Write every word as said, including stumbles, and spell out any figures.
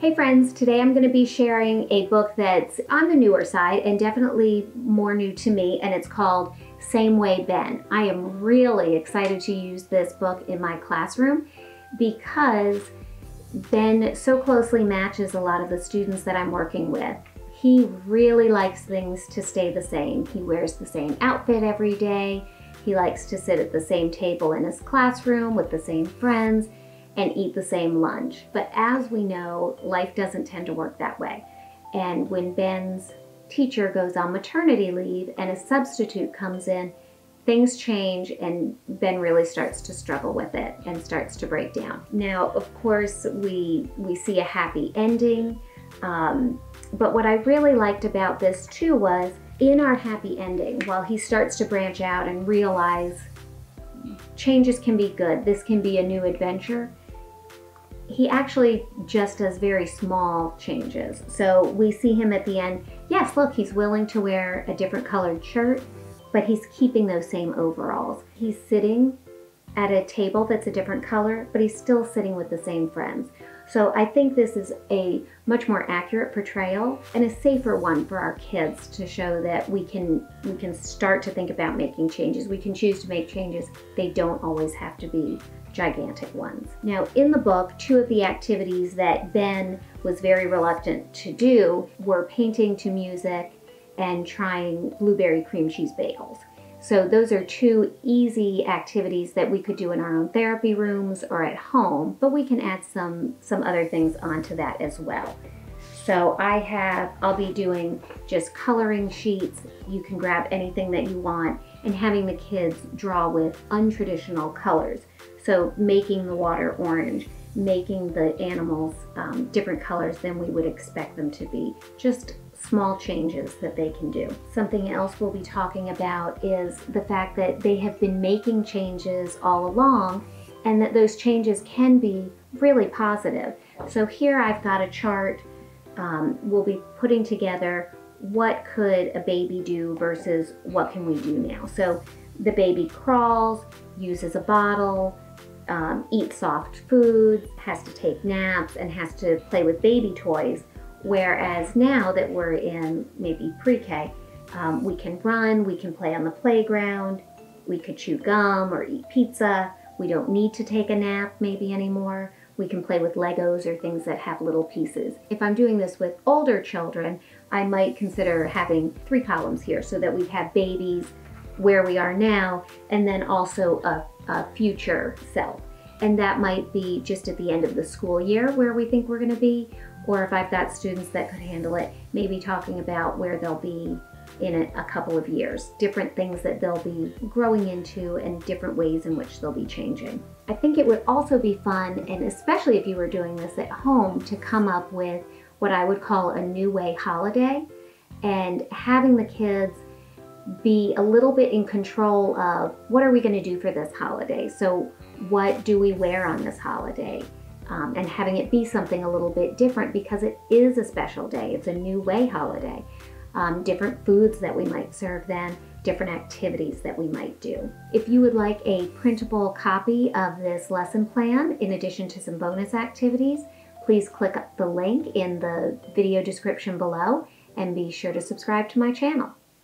Hey friends, today I'm going to be sharing a book that's on the newer side and definitely more new to me, and it's called Same Way Ben. I am really excited to use this book in my classroom because Ben so closely matches a lot of the students that I'm working with. He really likes things to stay the same. He wears the same outfit every day. He likes to sit at the same table in his classroom with the same friends and eat the same lunch. But as we know, life doesn't tend to work that way. And when Ben's teacher goes on maternity leave and a substitute comes in, things change and Ben really starts to struggle with it and starts to break down. Now, of course, we, we see a happy ending. Um, but what I really liked about this too was in our happy ending, while he starts to branch out and realize changes can be good, this can be a new adventure, he actually just does very small changes. So we see him at the end, yes, look, he's willing to wear a different colored shirt, but he's keeping those same overalls. He's sitting at a table that's a different color, but he's still sitting with the same friends. So I think this is a much more accurate portrayal and a safer one for our kids to show that we can, we can start to think about making changes. We can choose to make changes. They don't always have to be gigantic ones. Now in the book, two of the activities that Ben was very reluctant to do were painting to music and trying blueberry cream cheese bagels. So those are two easy activities that we could do in our own therapy rooms or at home, but we can add some, some other things onto that as well. So I have, I'll be doing just coloring sheets. You can grab anything that you want and having the kids draw with untraditional colors. So making the water orange, making the animals um, different colors than we would expect them to be. Just small changes that they can do. Something else we'll be talking about is the fact that they have been making changes all along and that those changes can be really positive. So here I've got a chart. Um, we'll be putting together what could a baby do versus what can we do now. So the baby crawls, uses a bottle, um, eats soft foods, has to take naps, and has to play with baby toys. Whereas now that we're in maybe pre-K, um, we can run, we can play on the playground, we could chew gum or eat pizza, we don't need to take a nap maybe anymore, we can play with Legos or things that have little pieces. If I'm doing this with older children, I might consider having three columns here so that we have babies, where we are now, and then also a, a future self. And that might be just at the end of the school year where we think we're going to be, or if I've got students that could handle it, maybe talking about where they'll be in a, a couple of years, different things that they'll be growing into and different ways in which they'll be changing. I think it would also be fun, and especially if you were doing this at home, to come up with what I would call a new way holiday and having the kids be a little bit in control of what are we going to do for this holiday. So what do we wear on this holiday? Um, and having it be something a little bit different because it is a special day. It's a new way holiday. Um, different foods that we might serve them, different activities that we might do. If you would like a printable copy of this lesson plan, in addition to some bonus activities, please click the link in the video description below and be sure to subscribe to my channel.